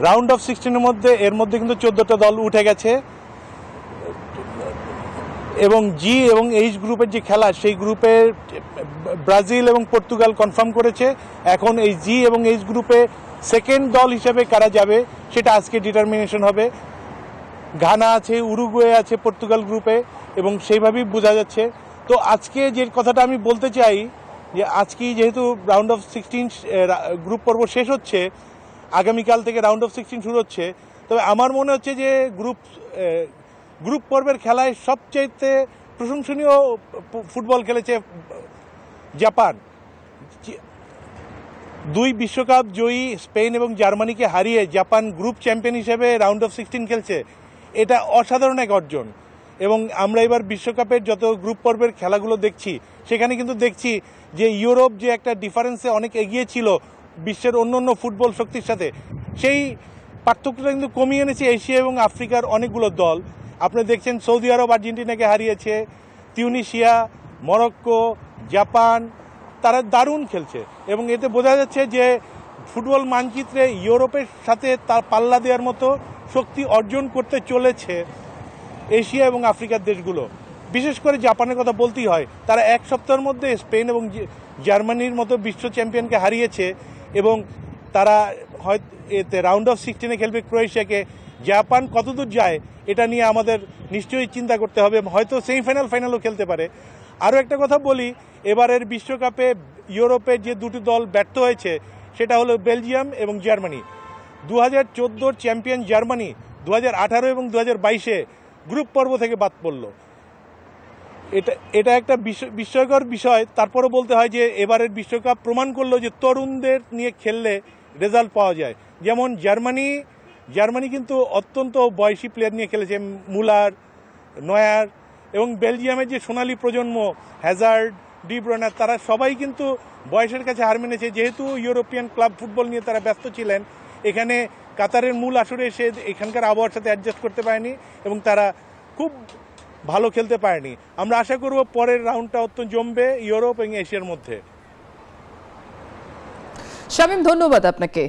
Round of 16 मध्य एर मध्य किन्तु 14टा दल उठे गेছে এবং জি এবং এইচ গ্রুপের যে খেলা সেই গ্রুপে ব্রাজিল এবং পর্তুগাল কনফার্ম করেছে। এখন এই জি এবং এইচ গ্রুপে সেকেন্ড দল হিসেবে কারা যাবে সেটা আজকে ডিটারমিনেশন হবে। ঘানা আছে, উরুগুয়ে আছে পর্তুগাল গ্রুপে এবং সেইভাবেই বোঝা যাচ্ছে। তো আজকে যে কথাটা আমি বলতে চাই যে আজকেই যেহেতু রাউন্ড অফ 16 গ্রুপ পর্ব শেষ হচ্ছে, আগামীকাল থেকে রাউন্ড অফ 16 শুরু হচ্ছে। তবে আমার মনে হচ্ছে যে গ্রুপ পর্বের খেলায় সবচাইতে প্রশংসনীয় ফুটবল খেলেছে জাপান। দুই বিশ্বকাপ জয়ী স্পেন এবং জার্মানিকে হারিয়ে জাপান গ্রুপ চ্যাম্পিয়ন হিসেবে রাউন্ড অফ 16 খেলছে, এটা অসাধারণ এক অর্জন। এবং আমরা এবার বিশ্বকাপের যত গ্রুপ পর্বের খেলাগুলো দেখছি সেখানে কিন্তু দেখছি যে ইউরোপ যে একটা ডিফারেন্সে অনেক এগিয়ে ছিল বিশ্বের অন্যান্য ফুটবল শক্তির সাথে, সেই পার্থক্যটা কিন্তু কমিয়ে এনেছে এশিয়া এবং আফ্রিকার অনেকগুলো দল। আপনি দেখছেন সৌদি আরব আর্জেন্টিনাকে হারিয়েছে, তিউনিশিয়া, মরক্কো, জাপান তারা দারুণ খেলছে এবং এতে বোঝা যাচ্ছে যে ফুটবল মানচিত্রে ইউরোপের সাথে তার পাল্লা দেওয়ার মতো শক্তি অর্জন করতে চলেছে এশিয়া এবং আফ্রিকার দেশগুলো। বিশেষ করে জাপানের কথা বলতেই হয়, তারা এক সপ্তাহের মধ্যে স্পেন এবং জার্মানির মতো বিশ্ব চ্যাম্পিয়নকে হারিয়েছে এবং তারা হয়তো এতে রাউন্ড অফ 16 খেলবে ক্রোয়েশিয়াকে। জাপান কতদূর যায় এটা নিয়ে আমাদের নিশ্চয়ই চিন্তা করতে হবে, হয়তো সেমিফাইনাল ফাইনালও খেলতে পারে। আরও একটা কথা বলি, এবারের বিশ্বকাপে ইউরোপে যে দুটি দল ব্যর্থ হয়েছে সেটা হলো বেলজিয়াম এবং জার্মানি। 2014 চ্যাম্পিয়ন জার্মানি 2018 এবং 2022-এ গ্রুপ পর্ব থেকে বাদ পড়ল, এটা একটা বিস্ময়কর বিষয়। তারপরও বলতে হয় যে এবারের বিশ্বকাপ প্রমাণ করলো যে তরুণদের নিয়ে খেললে রেজাল্ট পাওয়া যায়। যেমন জার্মানি কিন্তু অত্যন্ত বয়সী প্লেয়ার নিয়ে খেলেছে, মুলার, নয়ার, এবং বেলজিয়ামের যে সোনালী প্রজন্ম হ্যাজার্ড, ডি ব্রুইনে তারা সবাই কিন্তু বয়সের কাছে হার মেনেছে। যেহেতু ইউরোপিয়ান ক্লাব ফুটবল নিয়ে তারা ব্যস্ত ছিলেন, এখানে কাতারের মূল আসরে এসে এখানকার আবহাওয়ার সাথে অ্যাডজাস্ট করতে পারেনি এবং তারা খুব ভালো খেলতে পারেনি। আমরা আশা করব পরের রাউন্ডটা অত্যন্ত জমবে ইউরোপ এবং এশিয়ার মধ্যে। শামীম, ধন্যবাদ আপনাকে।